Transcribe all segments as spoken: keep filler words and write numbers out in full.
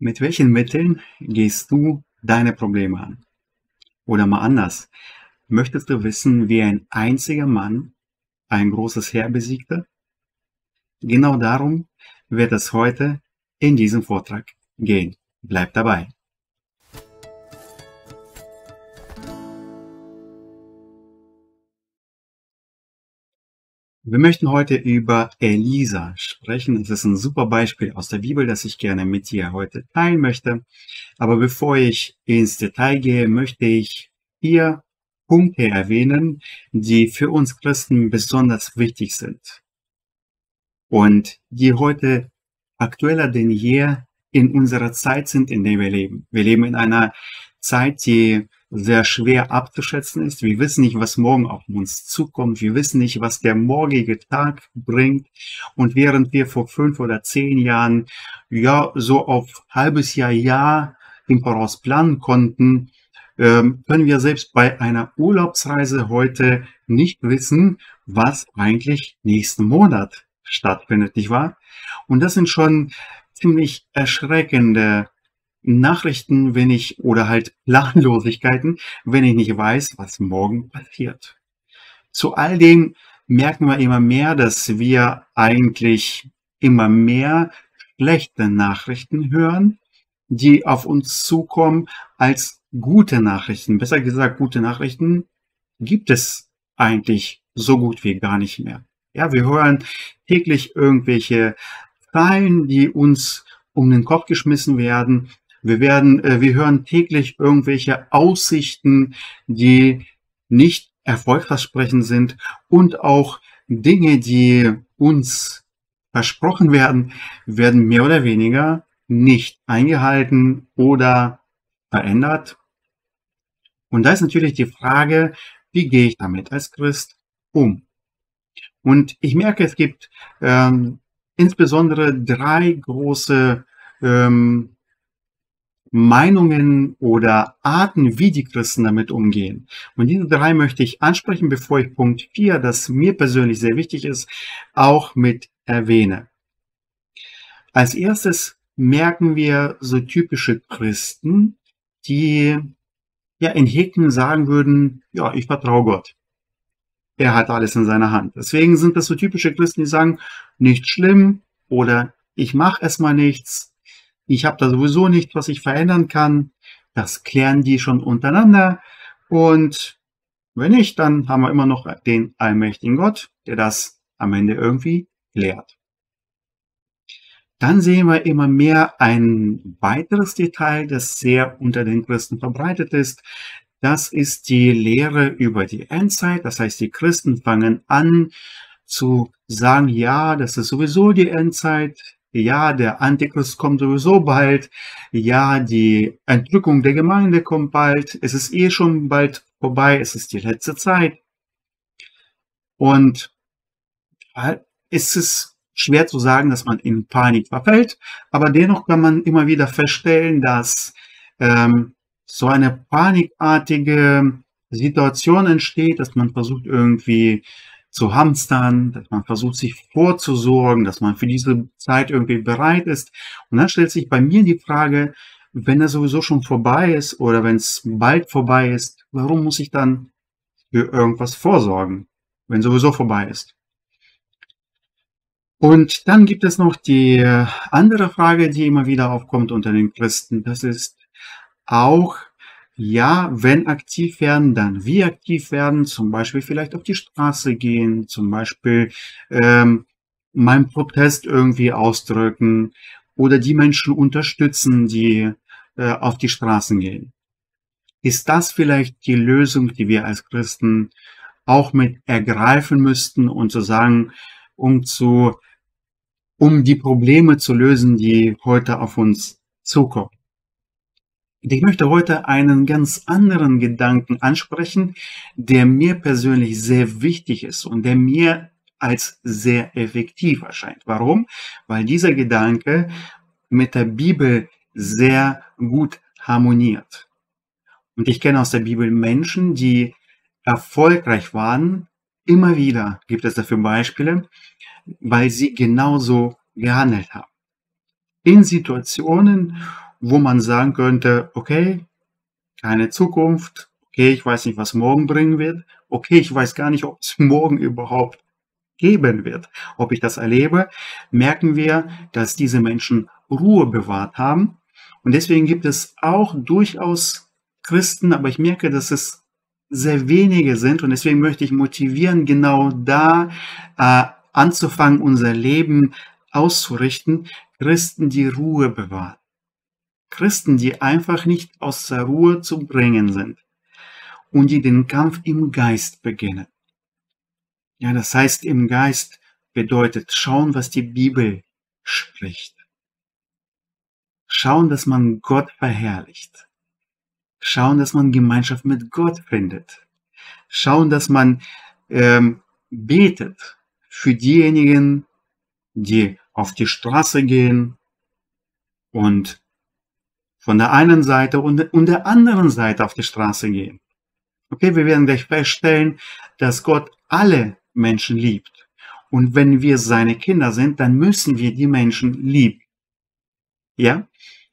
Mit welchen Mitteln gehst du deine Probleme an? Oder mal anders, möchtest du wissen, wie ein einziger Mann ein großes Heer besiegte? Genau darum wird es heute in diesem Vortrag gehen. Bleib dabei! Wir möchten heute über Elisa sprechen. Es ist ein super Beispiel aus der Bibel, das ich gerne mit dir heute teilen möchte. Aber bevor ich ins Detail gehe, möchte ich vier Punkte erwähnen, die für uns Christen besonders wichtig sind und die heute aktueller denn je in unserer Zeit sind, in der wir leben. Wir leben in einer Zeit, die sehr schwer abzuschätzen ist. Wir wissen nicht, was morgen auf uns zukommt. Wir wissen nicht, was der morgige Tag bringt. Und während wir vor fünf oder zehn Jahren ja so auf halbes Jahr, Jahr im Voraus planen konnten, ähm, können wir selbst bei einer Urlaubsreise heute nicht wissen, was eigentlich nächsten Monat stattfindet, nicht wahr? Und das sind schon ziemlich erschreckende Nachrichten, wenn ich, oder halt Planlosigkeiten, wenn ich nicht weiß, was morgen passiert. Zu all dem merken wir immer mehr, dass wir eigentlich immer mehr schlechte Nachrichten hören, die auf uns zukommen, als gute Nachrichten. Besser gesagt, gute Nachrichten gibt es eigentlich so gut wie gar nicht mehr. Ja, wir hören täglich irgendwelche Zahlen, die uns um den Kopf geschmissen werden. Wir werden, wir hören täglich irgendwelche Aussichten, die nicht erfolgversprechend sind, und auch Dinge, die uns versprochen werden, werden mehr oder weniger nicht eingehalten oder verändert. Und da ist natürlich die Frage, wie gehe ich damit als Christ um? Und ich merke, es gibt ähm, insbesondere drei große ähm, Meinungen oder Arten, wie die Christen damit umgehen. Und diese drei möchte ich ansprechen, bevor ich Punkt vier, das mir persönlich sehr wichtig ist, auch mit erwähne. Als erstes merken wir so typische Christen, die ja in Häkchen sagen würden, ja, ich vertraue Gott. Er hat alles in seiner Hand. Deswegen sind das so typische Christen, die sagen, nicht schlimm, oder ich mache erstmal nichts. Ich habe da sowieso nichts, was ich verändern kann. Das klären die schon untereinander. Und wenn nicht, dann haben wir immer noch den allmächtigen Gott, der das am Ende irgendwie klärt. Dann sehen wir immer mehr ein weiteres Detail, das sehr unter den Christen verbreitet ist. Das ist die Lehre über die Endzeit. Das heißt, die Christen fangen an zu sagen, ja, das ist sowieso die Endzeit. Ja, der Antichrist kommt sowieso bald. Ja, die Entrückung der Gemeinde kommt bald. Es ist eh schon bald vorbei. Es ist die letzte Zeit. Und es ist schwer zu sagen, dass man in Panik verfällt. Aber dennoch kann man immer wieder feststellen, dass ähm, so eine panikartige Situation entsteht, dass man versucht irgendwie zu hamstern, dass man versucht sich vorzusorgen, dass man für diese Zeit irgendwie bereit ist. Und dann stellt sich bei mir die Frage, wenn er sowieso schon vorbei ist oder wenn es bald vorbei ist, warum muss ich dann für irgendwas vorsorgen, wenn sowieso vorbei ist? Und dann gibt es noch die andere Frage, die immer wieder aufkommt unter den Christen. Das ist auch, ja, wenn aktiv werden, dann wie aktiv werden, zum Beispiel vielleicht auf die Straße gehen, zum Beispiel ähm, meinen Protest irgendwie ausdrücken oder die Menschen unterstützen, die äh, auf die Straßen gehen. Ist das vielleicht die Lösung, die wir als Christen auch mit ergreifen müssten und zu sagen, um, zu, um die Probleme zu lösen, die heute auf uns zukommen? Ich möchte heute einen ganz anderen Gedanken ansprechen, der mir persönlich sehr wichtig ist und der mir als sehr effektiv erscheint. Warum? Weil dieser Gedanke mit der Bibel sehr gut harmoniert. Und ich kenne aus der Bibel Menschen, die erfolgreich waren. Immer wieder gibt es dafür Beispiele, weil sie genauso gehandelt haben. In Situationen wo man sagen könnte, okay, keine Zukunft, okay, ich weiß nicht, was morgen bringen wird, okay, ich weiß gar nicht, ob es morgen überhaupt geben wird, ob ich das erlebe, merken wir, dass diese Menschen Ruhe bewahrt haben. Und deswegen gibt es auch durchaus Christen, aber ich merke, dass es sehr wenige sind. Und deswegen möchte ich motivieren, genau da äh, anzufangen, unser Leben auszurichten. Christen, die Ruhe bewahren. Christen, die einfach nicht aus der Ruhe zu bringen sind und die den Kampf im Geist beginnen. Ja, das heißt, im Geist bedeutet schauen, was die Bibel spricht. Schauen, dass man Gott verherrlicht. Schauen, dass man Gemeinschaft mit Gott findet. Schauen, dass man ähm, betet für diejenigen, die auf die Straße gehen und von der einen Seite und, und der anderen Seite auf die Straße gehen. Okay, wir werden gleich feststellen, dass Gott alle Menschen liebt. Und wenn wir seine Kinder sind, dann müssen wir die Menschen lieben. Ja,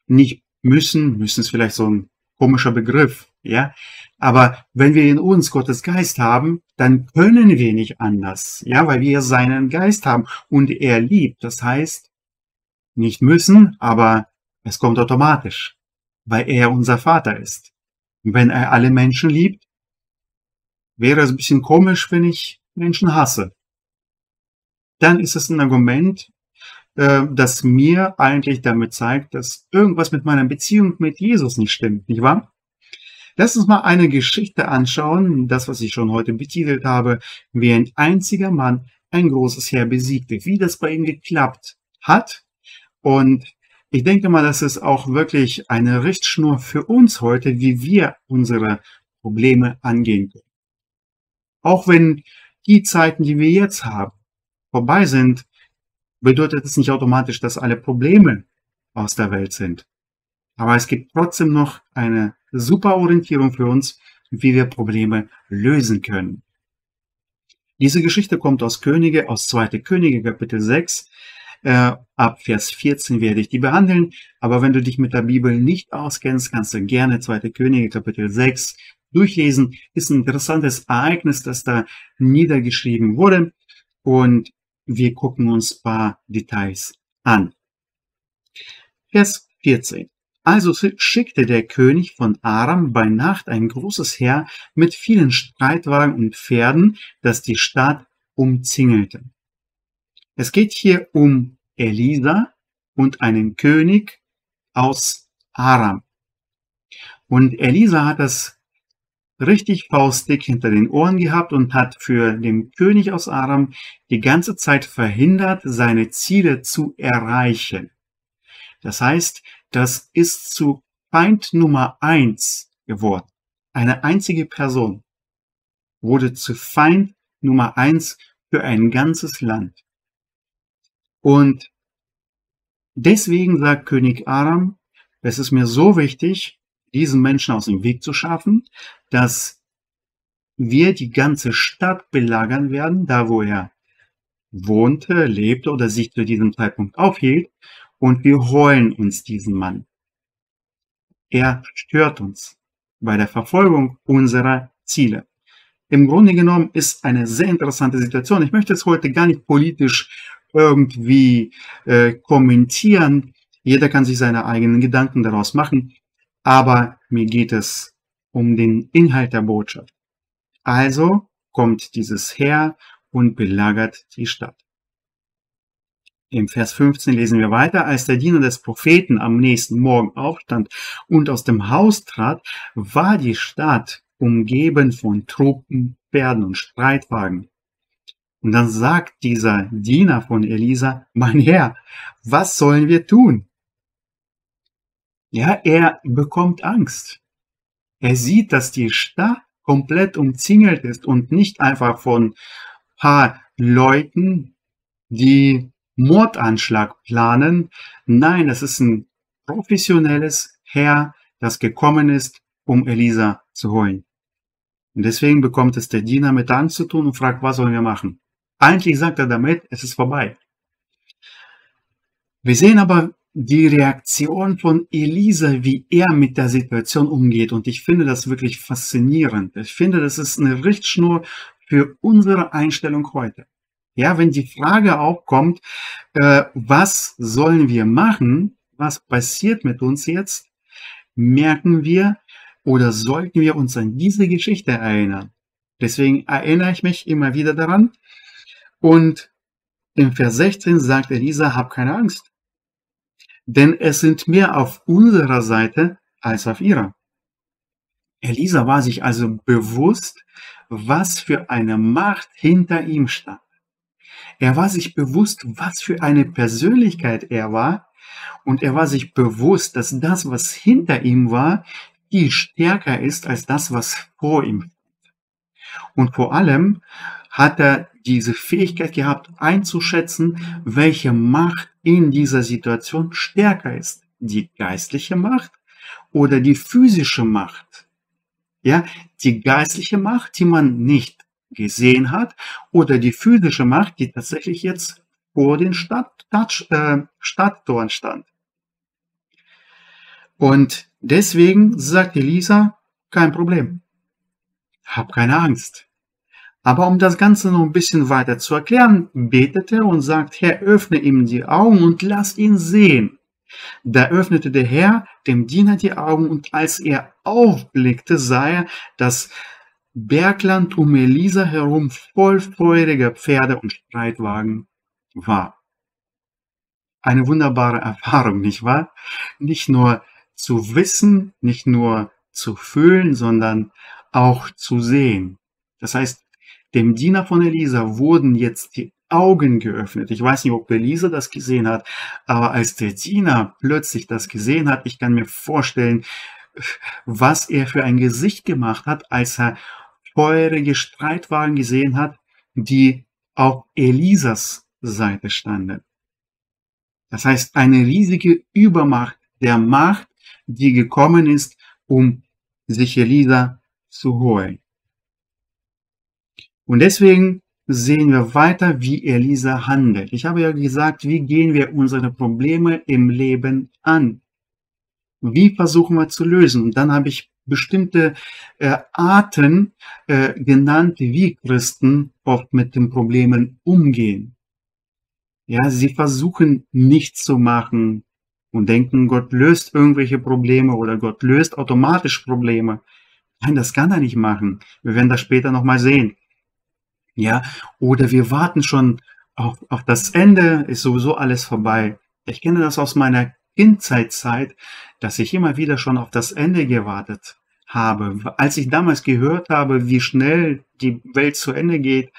nicht müssen, müssen ist vielleicht so ein komischer Begriff, ja, aber wenn wir in uns Gottes Geist haben, dann können wir nicht anders, ja, weil wir seinen Geist haben und er liebt, das heißt, nicht müssen, aber es kommt automatisch, weil er unser Vater ist. Und wenn er alle Menschen liebt, wäre es ein bisschen komisch, wenn ich Menschen hasse. Dann ist es ein Argument, das mir eigentlich damit zeigt, dass irgendwas mit meiner Beziehung mit Jesus nicht stimmt, nicht wahr? Lass uns mal eine Geschichte anschauen, das, was ich schon heute betitelt habe, wie ein einziger Mann ein großes Heer besiegte, wie das bei ihm geklappt hat. Und ich denke mal, das ist auch wirklich eine Richtschnur für uns heute, wie wir unsere Probleme angehen können. Auch wenn die Zeiten, die wir jetzt haben, vorbei sind, bedeutet es nicht automatisch, dass alle Probleme aus der Welt sind. Aber es gibt trotzdem noch eine super Orientierung für uns, wie wir Probleme lösen können. Diese Geschichte kommt aus Könige, aus zweiter Könige, Kapitel sechs. Äh, ab Vers vierzehn werde ich die behandeln. Aber wenn du dich mit der Bibel nicht auskennst, kannst du gerne zweiter Könige, Kapitel sechs durchlesen. Ist ein interessantes Ereignis, das da niedergeschrieben wurde. Und wir gucken uns ein paar Details an. Vers vierzehn. Also schickte der König von Aram bei Nacht ein großes Heer mit vielen Streitwagen und Pferden, das die Stadt umzingelte. Es geht hier um Elisa und einen König aus Aram. Und Elisa hat das richtig faustdick hinter den Ohren gehabt und hat für den König aus Aram die ganze Zeit verhindert, seine Ziele zu erreichen. Das heißt, das ist zu Feind Nummer eins geworden. Eine einzige Person wurde zu Feind Nummer eins für ein ganzes Land. Und deswegen sagt König Aram, es ist mir so wichtig, diesen Menschen aus dem Weg zu schaffen, dass wir die ganze Stadt belagern werden, da wo er wohnte, lebte oder sich zu diesem Zeitpunkt aufhielt, und wir holen uns diesen Mann. Er stört uns bei der Verfolgung unserer Ziele. Im Grunde genommen ist eine sehr interessante Situation. Ich möchte es heute gar nicht politisch irgendwie äh, kommentieren. Jeder kann sich seine eigenen Gedanken daraus machen. Aber mir geht es um den Inhalt der Botschaft. Also kommt dieses Heer und belagert die Stadt. Im Vers fünfzehn lesen wir weiter. Als der Diener des Propheten am nächsten Morgen aufstand und aus dem Haus trat, war die Stadt umgeben von Truppen, Pferden und Streitwagen. Und dann sagt dieser Diener von Elisa, mein Herr, was sollen wir tun? Ja, er bekommt Angst. Er sieht, dass die Stadt komplett umzingelt ist und nicht einfach von ein paar Leuten, die Mordanschlag planen. Nein, das ist ein professionelles Heer, das gekommen ist, um Elisa zu holen. Und deswegen bekommt es der Diener mit Angst zu tun und fragt, was sollen wir machen? Eigentlich sagt er damit, es ist vorbei. Wir sehen aber die Reaktion von Elisa, wie er mit der Situation umgeht. Und ich finde das wirklich faszinierend. Ich finde, das ist eine Richtschnur für unsere Einstellung heute. Ja, wenn die Frage aufkommt, äh, was sollen wir machen, was passiert mit uns jetzt, merken wir oder sollten wir uns an diese Geschichte erinnern. Deswegen erinnere ich mich immer wieder daran. Und im Vers sechzehn sagt Elisa, hab keine Angst, denn es sind mehr auf unserer Seite als auf ihrer. Elisa war sich also bewusst, was für eine Macht hinter ihm stand. Er war sich bewusst, was für eine Persönlichkeit er war, und er war sich bewusst, dass das, was hinter ihm war, viel stärker ist als das, was vor ihm stand. Und vor allem hat er diese Fähigkeit gehabt, einzuschätzen, welche Macht in dieser Situation stärker ist. Die geistliche Macht oder die physische Macht. Ja, die geistliche Macht, die man nicht gesehen hat, oder die physische Macht, die tatsächlich jetzt vor den Stadt, Stadt, äh, Stadttoren stand. Und deswegen sagt Elisa, kein Problem, hab keine Angst. Aber um das Ganze noch ein bisschen weiter zu erklären, betet er und sagt, Herr, öffne ihm die Augen und lass ihn sehen. Da öffnete der Herr dem Diener die Augen, und als er aufblickte, sah er, dass Bergland um Elisa herum voll feuriger Pferde und Streitwagen war. Eine wunderbare Erfahrung, nicht wahr? Nicht nur zu wissen, nicht nur zu fühlen, sondern auch zu sehen. Das heißt, dem Diener von Elisa wurden jetzt die Augen geöffnet. Ich weiß nicht, ob Elisa das gesehen hat, aber als der Diener plötzlich das gesehen hat, ich kann mir vorstellen, was er für ein Gesicht gemacht hat, als er feurige Streitwagen gesehen hat, die auf Elisas Seite standen. Das heißt, eine riesige Übermacht der Macht, die gekommen ist, um sich Elisa zu holen. Und deswegen sehen wir weiter, wie Elisa handelt. Ich habe ja gesagt, wie gehen wir unsere Probleme im Leben an? Wie versuchen wir zu lösen? Und dann habe ich bestimmte äh, Arten äh, genannt, wie Christen oft mit den Problemen umgehen. Ja, sie versuchen nichts zu machen und denken, Gott löst irgendwelche Probleme oder Gott löst automatisch Probleme. Nein, das kann er nicht machen. Wir werden das später nochmal sehen. Ja, oder wir warten schon auf, auf das Ende, ist sowieso alles vorbei. Ich kenne das aus meiner Kindzeitzeit, dass ich immer wieder schon auf das Ende gewartet habe. Als ich damals gehört habe, wie schnell die Welt zu Ende geht,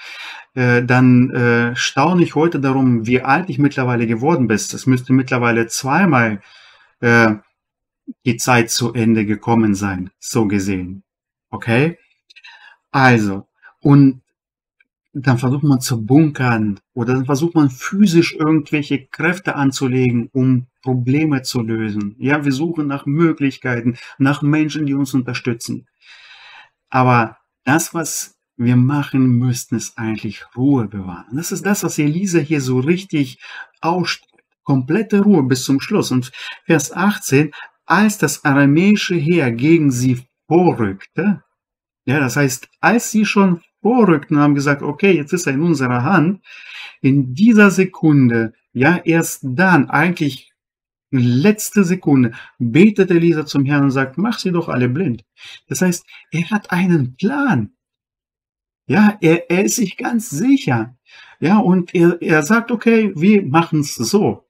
äh, dann äh, staune ich heute darum, wie alt ich mittlerweile geworden bin. Es müsste mittlerweile zweimal äh, die Zeit zu Ende gekommen sein, so gesehen. Okay? Also, und dann versucht man zu bunkern oder dann versucht man physisch irgendwelche Kräfte anzulegen, um Probleme zu lösen. Ja, wir suchen nach Möglichkeiten, nach Menschen, die uns unterstützen. Aber das, was wir machen müssten, ist eigentlich Ruhe bewahren. Das ist das, was Elisa hier so richtig ausstrahlt. Komplette Ruhe bis zum Schluss. Und Vers achtzehn, als das aramäische Heer gegen sie vorrückte, ja, das heißt, als sie schon vorrückten und haben gesagt, okay, jetzt ist er in unserer Hand, in dieser Sekunde, ja, erst dann, eigentlich letzte Sekunde, betet Elisa zum Herrn und sagt, mach sie doch alle blind. Das heißt, er hat einen Plan. Ja, er, er ist sich ganz sicher. Ja, und er, er sagt, okay, wir machen es so.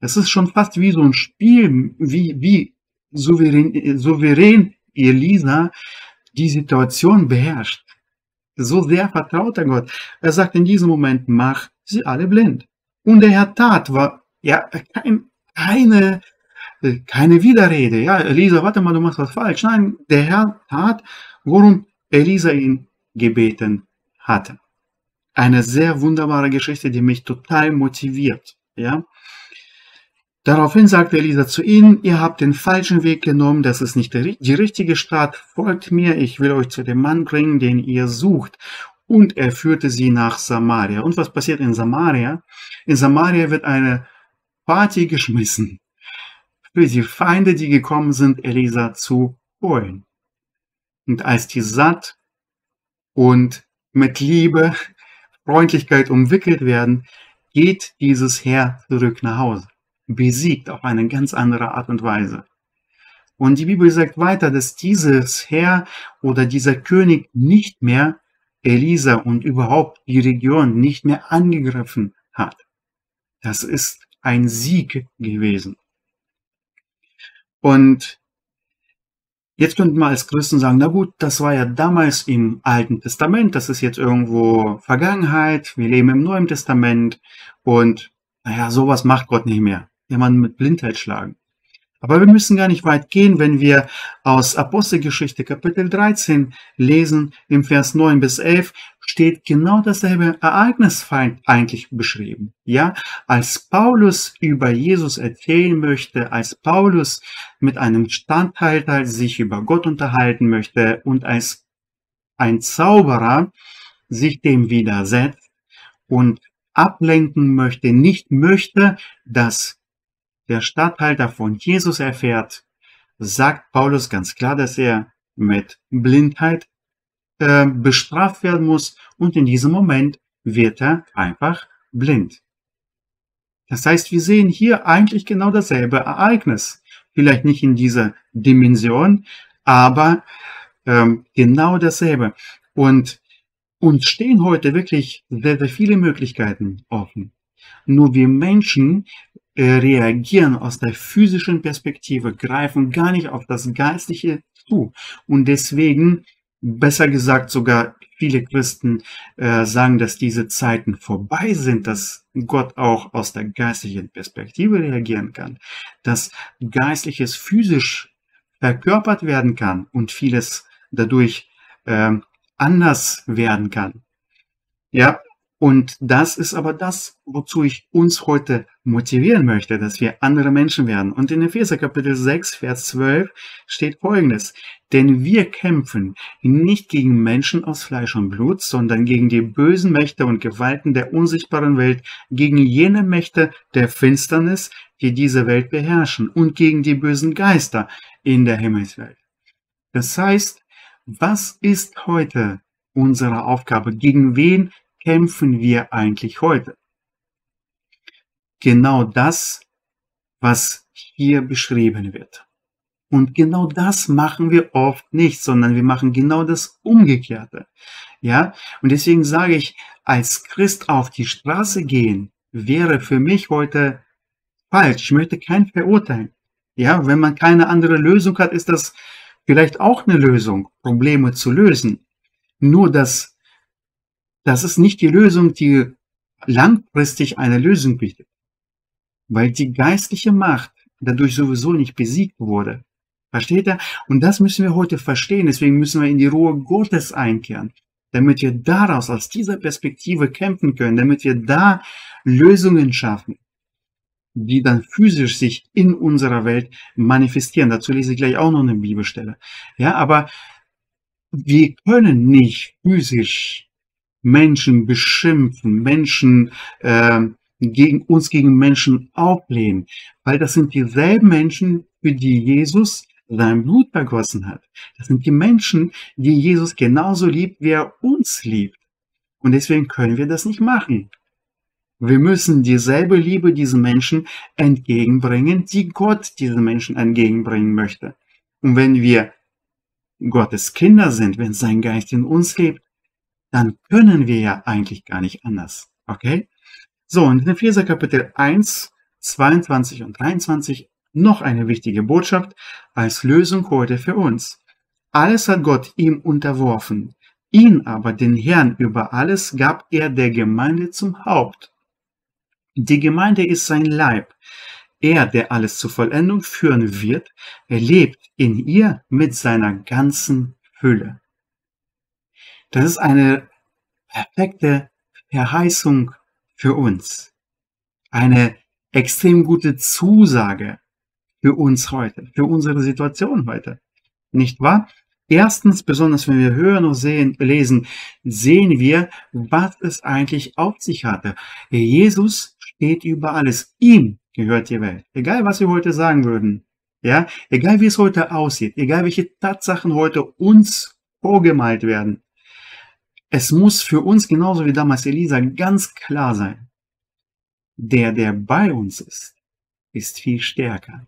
Das ist schon fast wie so ein Spiel, wie, wie souverän, souverän Elisa die Situation beherrscht. So sehr vertraut er Gott. Er sagt in diesem Moment, mach sie alle blind. Und der Herr tat, war ja kein, keine, keine Widerrede. Ja, Elisa, warte mal, du machst was falsch. Nein, der Herr tat, worum Elisa ihn gebeten hatte. Eine sehr wunderbare Geschichte, die mich total motiviert. Ja. Daraufhin sagt Elisa zu ihnen, ihr habt den falschen Weg genommen, das ist nicht die richtige Stadt, folgt mir, ich will euch zu dem Mann bringen, den ihr sucht. Und er führte sie nach Samaria. Und was passiert in Samaria? In Samaria wird eine Party geschmissen. für die Feinde, die gekommen sind, Elisa zu holen. Und als die satt und mit Liebe, Freundlichkeit umwickelt werden, geht dieses Heer zurück nach Hause, besiegt auf eine ganz andere Art und Weise. Und die Bibel sagt weiter, dass dieses Heer oder dieser König nicht mehr Elisa und überhaupt die Region nicht mehr angegriffen hat. Das ist ein Sieg gewesen. Und jetzt könnten wir als Christen sagen, na gut, das war ja damals im Alten Testament, das ist jetzt irgendwo Vergangenheit, wir leben im Neuen Testament und naja, sowas macht Gott nicht mehr, jemanden mit Blindheit schlagen. Aber wir müssen gar nicht weit gehen, wenn wir aus Apostelgeschichte Kapitel dreizehn lesen, im Vers neun bis elf steht genau dasselbe Ereignis eigentlich beschrieben. Ja, als Paulus über Jesus erzählen möchte, als Paulus mit einem Statthalter sich über Gott unterhalten möchte und als ein Zauberer sich dem widersetzt und ablenken möchte, nicht möchte, dass der Statthalter von Jesus erfährt, sagt Paulus ganz klar, dass er mit Blindheit äh, bestraft werden muss und in diesem Moment wird er einfach blind. Das heißt, wir sehen hier eigentlich genau dasselbe Ereignis. Vielleicht nicht in dieser Dimension, aber ähm, genau dasselbe. Und uns stehen heute wirklich sehr, sehr viele Möglichkeiten offen. Nur wir Menschen reagieren aus der physischen Perspektive, greifen gar nicht auf das Geistliche zu. Und deswegen, besser gesagt, sogar viele Christen äh, sagen, dass diese Zeiten vorbei sind, dass Gott auch aus der geistlichen Perspektive reagieren kann, dass Geistliches physisch verkörpert werden kann und vieles dadurch äh, anders werden kann. Ja. Und das ist aber das, wozu ich uns heute motivieren möchte, dass wir andere Menschen werden. Und in Epheser Kapitel sechs, Vers zwölf steht Folgendes. Denn wir kämpfen nicht gegen Menschen aus Fleisch und Blut, sondern gegen die bösen Mächte und Gewalten der unsichtbaren Welt, gegen jene Mächte der Finsternis, die diese Welt beherrschen und gegen die bösen Geister in der Himmelswelt. Das heißt, was ist heute unsere Aufgabe? Gegen wen kämpfen wir eigentlich heute? Genau das, was hier beschrieben wird. Und genau das machen wir oft nicht, sondern wir machen genau das Umgekehrte. Ja? Und deswegen sage ich, als Christ auf die Straße gehen, wäre für mich heute falsch. Ich möchte keinen verurteilen. Ja? Wenn man keine andere Lösung hat, ist das vielleicht auch eine Lösung, Probleme zu lösen. Nur das Das ist nicht die Lösung, die langfristig eine Lösung bietet, weil die geistliche Macht dadurch sowieso nicht besiegt wurde. Versteht ihr? Und das müssen wir heute verstehen. Deswegen müssen wir in die Ruhe Gottes einkehren, damit wir daraus, aus dieser Perspektive kämpfen können, damit wir da Lösungen schaffen, die dann physisch sich in unserer Welt manifestieren. Dazu lese ich gleich auch noch eine Bibelstelle. Ja, aber wir können nicht physisch Menschen beschimpfen, Menschen äh, gegen uns gegen Menschen auflehnen, weil das sind dieselben Menschen, für die Jesus sein Blut vergossen hat. Das sind die Menschen, die Jesus genauso liebt, wie er uns liebt. Und deswegen können wir das nicht machen. Wir müssen dieselbe Liebe diesen Menschen entgegenbringen, die Gott diesen Menschen entgegenbringen möchte. Und wenn wir Gottes Kinder sind, wenn sein Geist in uns lebt, dann können wir ja eigentlich gar nicht anders. Okay? So, und in Epheser Kapitel eins, zweiundzwanzig und dreiundzwanzig noch eine wichtige Botschaft als Lösung heute für uns. Alles hat Gott ihm unterworfen. Ihn aber, den Herrn über alles, gab er der Gemeinde zum Haupt. Die Gemeinde ist sein Leib. Er, der alles zur Vollendung führen wird, er lebt in ihr mit seiner ganzen Fülle. Das ist eine perfekte Verheißung für uns. Eine extrem gute Zusage für uns heute, für unsere Situation heute. Nicht wahr? Erstens, besonders wenn wir hören und sehen, lesen, sehen wir, was es eigentlich auf sich hatte. Jesus steht über alles. Ihm gehört die Welt. Egal, was wir heute sagen würden. Ja, egal wie es heute aussieht, egal welche Tatsachen heute uns vorgemalt werden, es muss für uns genauso wie damals Elisa ganz klar sein, der, der bei uns ist, ist viel stärker.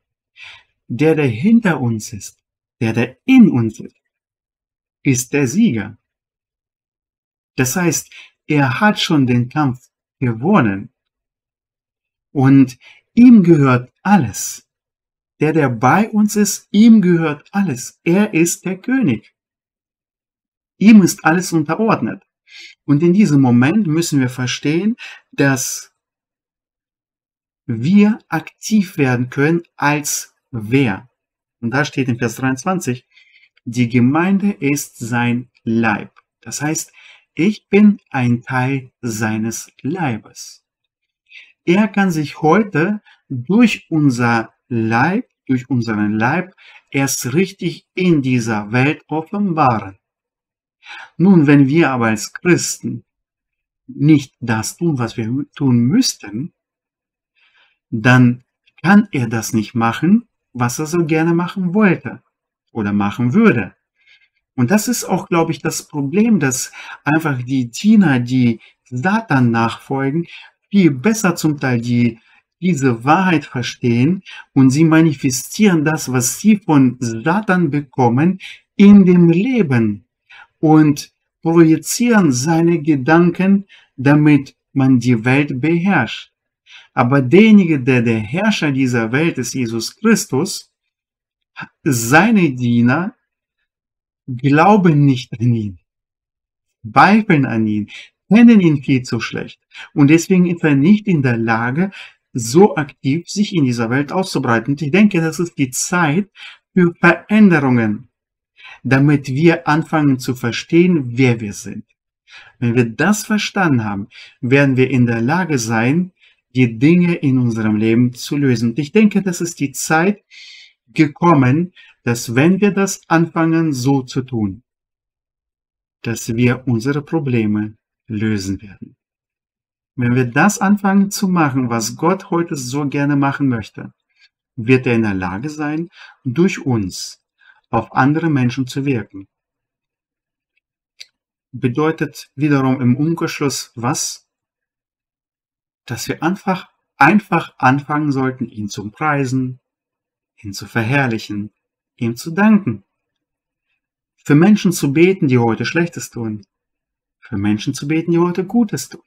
Der, der hinter uns ist, der, der in uns ist, ist der Sieger. Das heißt, er hat schon den Kampf gewonnen und ihm gehört alles. Der, der bei uns ist, ihm gehört alles. Er ist der König. Ihm ist alles unterordnet. Und in diesem Moment müssen wir verstehen, dass wir aktiv werden können als wer. Und da steht in Vers dreiundzwanzig, die Gemeinde ist sein Leib. Das heißt, ich bin ein Teil seines Leibes. Er kann sich heute durch unser Leib durch unseren Leib erst richtig in dieser Welt offenbaren. Nun, wenn wir aber als Christen nicht das tun, was wir tun müssten, dann kann er das nicht machen, was er so gerne machen wollte oder machen würde. Und das ist auch, glaube ich, das Problem, dass einfach die Diener, die Satan nachfolgen, viel besser zum Teil die diese Wahrheit verstehen und sie manifestieren das, was sie von Satan bekommen, in dem Leben und projizieren seine Gedanken, damit man die Welt beherrscht. Aber derjenige, der der Herrscher dieser Welt ist, Jesus Christus, seine Diener glauben nicht an ihn, zweifeln an ihn, kennen ihn viel zu schlecht und deswegen ist er nicht in der Lage, so aktiv sich in dieser Welt auszubreiten. Und ich denke, das ist die Zeit für Veränderungen, damit wir anfangen zu verstehen, wer wir sind. Wenn wir das verstanden haben, werden wir in der Lage sein, die Dinge in unserem Leben zu lösen. Und ich denke, das ist die Zeit gekommen, dass wenn wir das anfangen, so zu tun, dass wir unsere Probleme lösen werden. Wenn wir das anfangen zu machen, was Gott heute so gerne machen möchte, wird er in der Lage sein, durch uns auf andere Menschen zu wirken. Bedeutet wiederum im Umkehrschluss was? Dass wir einfach, einfach anfangen sollten, ihn zu preisen, ihn zu verherrlichen, ihm zu danken. Für Menschen zu beten, die heute Schlechtes tun. Für Menschen zu beten, die heute Gutes tun.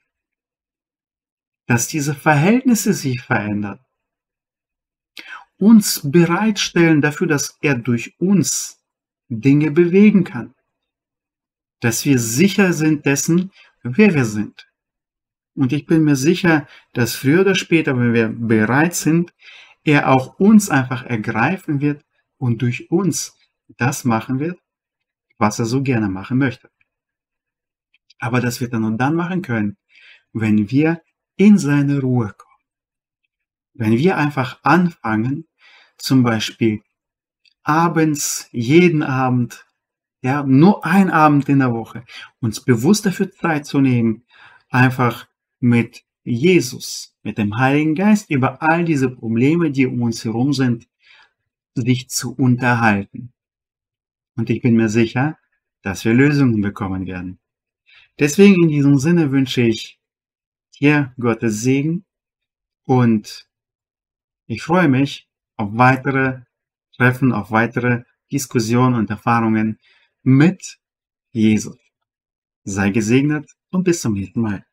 Dass diese Verhältnisse sich verändern, uns bereitstellen dafür, dass er durch uns Dinge bewegen kann, dass wir sicher sind dessen, wer wir sind. Und ich bin mir sicher, dass früher oder später, wenn wir bereit sind, er auch uns einfach ergreifen wird und durch uns das machen wird, was er so gerne machen möchte. Aber das wird er nur dann machen können, wenn wir in seine Ruhe kommen. Wenn wir einfach anfangen, zum Beispiel abends, jeden Abend, ja, nur ein Abend in der Woche, uns bewusst dafür Zeit zu nehmen, einfach mit Jesus, mit dem Heiligen Geist über all diese Probleme, die um uns herum sind, sich zu unterhalten. Und ich bin mir sicher, dass wir Lösungen bekommen werden. Deswegen in diesem Sinne wünsche ich hier Gottes Segen und ich freue mich auf weitere Treffen, auf weitere Diskussionen und Erfahrungen mit Jesus. Sei gesegnet und bis zum nächsten Mal.